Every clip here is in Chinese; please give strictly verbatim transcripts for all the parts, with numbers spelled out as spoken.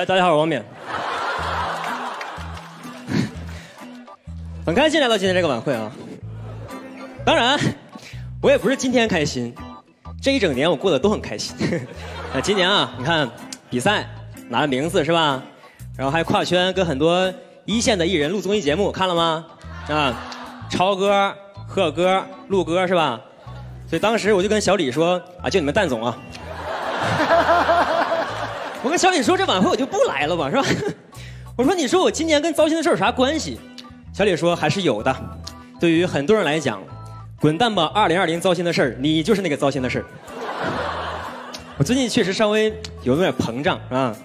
哎，大家好，我是王冕。很开心来到今天这个晚会啊。当然，我也不是今天开心，这一整年我过得都很开心。那今年啊，你看比赛拿了名次是吧？然后还跨圈跟很多一线的艺人录综艺节目，看了吗？啊，超哥、贺哥、陆哥是吧？所以当时我就跟小李说啊，就你们蛋总啊。我跟小李说这晚会我就不来了吧，是吧？我说你说我今年跟糟心的事有啥关系？小李说还是有的。对于很多人来讲，滚蛋吧二零二零糟心的事儿，你就是那个糟心的事儿。我最近确实稍微有点膨胀啊。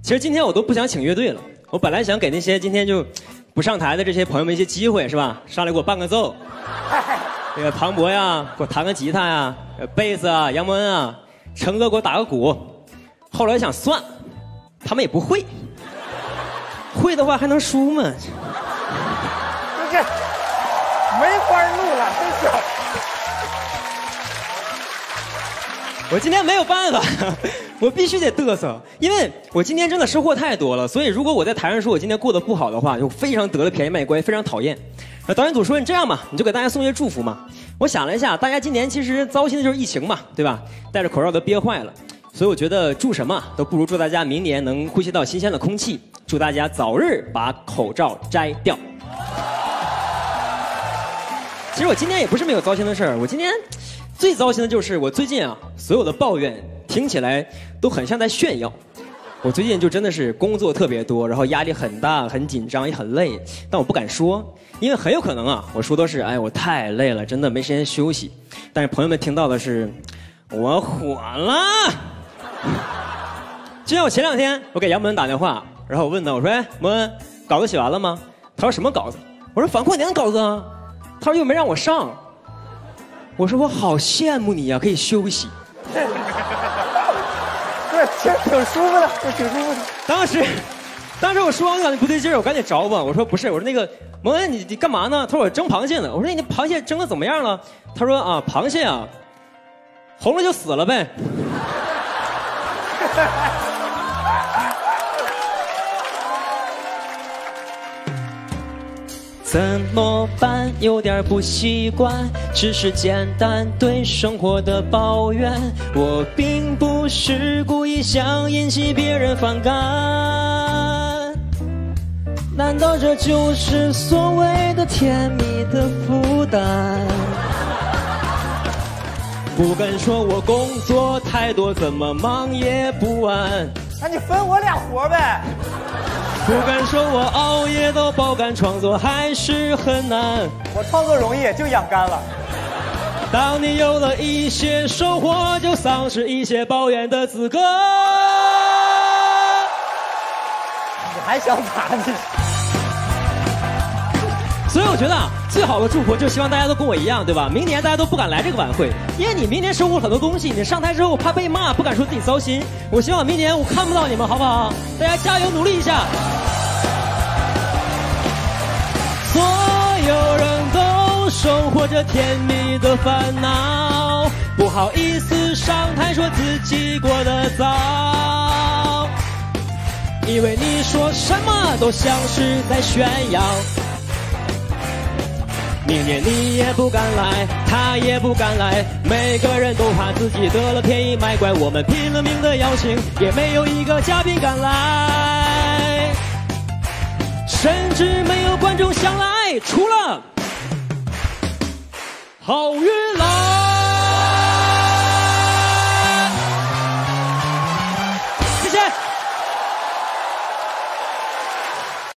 其实今天我都不想请乐队了，我本来想给那些今天就不上台的这些朋友们一些机会，是吧？上来给我伴个奏，那个庞博呀给我弹个吉他呀，贝斯啊，杨蒙恩啊，成哥给我打个鼓。后来想算，他们也不会，会的话还能输吗？这没花路了，真是。我今天没有办法，我必须得嘚瑟，因为我今天真的收获太多了，所以如果我在台上说我今天过得不好的话，就非常得了便宜卖乖，非常讨厌。那导演组说你这样吧，你就给大家送些祝福嘛。我想了一下，大家今年其实糟心的就是疫情嘛，对吧？戴着口罩都憋坏了。所以我觉得祝什么都不如祝大家明年能呼吸到新鲜的空气，祝大家早日把口罩摘掉。其实我今天也不是没有糟心的事儿，我今天最糟心的就是我最近啊，所有的抱怨听起来都很像在炫耀。我最近就真的是工作特别多，然后压力很大，很紧张，也很累，但我不敢说，因为很有可能啊，我说都是哎我太累了，真的没时间休息。但是朋友们听到的是我火了。就像我前两天我给杨蒙恩打电话，然后我问他，我说哎蒙恩，稿子写完了吗？他说什么稿子？我说反跨年稿子啊。他说又没让我上。我说我好羡慕你啊，可以休息。对，挺挺舒服的，挺舒服的。当时当时我说完感觉不对劲儿，我赶紧找吧，我说不是，我说那个蒙恩你你干嘛呢？他说我蒸螃蟹呢。我说你螃蟹蒸的怎么样了？他说啊螃蟹啊红了就死了呗。怎么办？有点不习惯，只是简单对生活的抱怨。我并不是故意想引起别人反感，难道这就是所谓的甜蜜的负担？不敢说我工作太多，怎么忙也不完。那你分我俩活呗。不敢说我熬夜到爆肝，创作还是很难。我创作容易，就养肝了。当你有了一些收获，就丧失一些抱怨的资格。你还想咋地？所以我觉得啊，最好的祝福就希望大家都跟我一样，对吧？明年大家都不敢来这个晚会，因为你明年收获很多东西，你上台之后怕被骂，不敢说自己糟心。我希望明年我看不到你们，好不好？大家加油努力一下。所有人都生活着甜蜜的烦恼，不好意思上台说自己过得糟，因为你说什么都像是在炫耀。明年你也不敢来，他也不敢来，每个人都怕自己得了便宜卖乖。我们拼了命的邀请，也没有一个嘉宾敢来，甚至没有观众想来，除了好运来。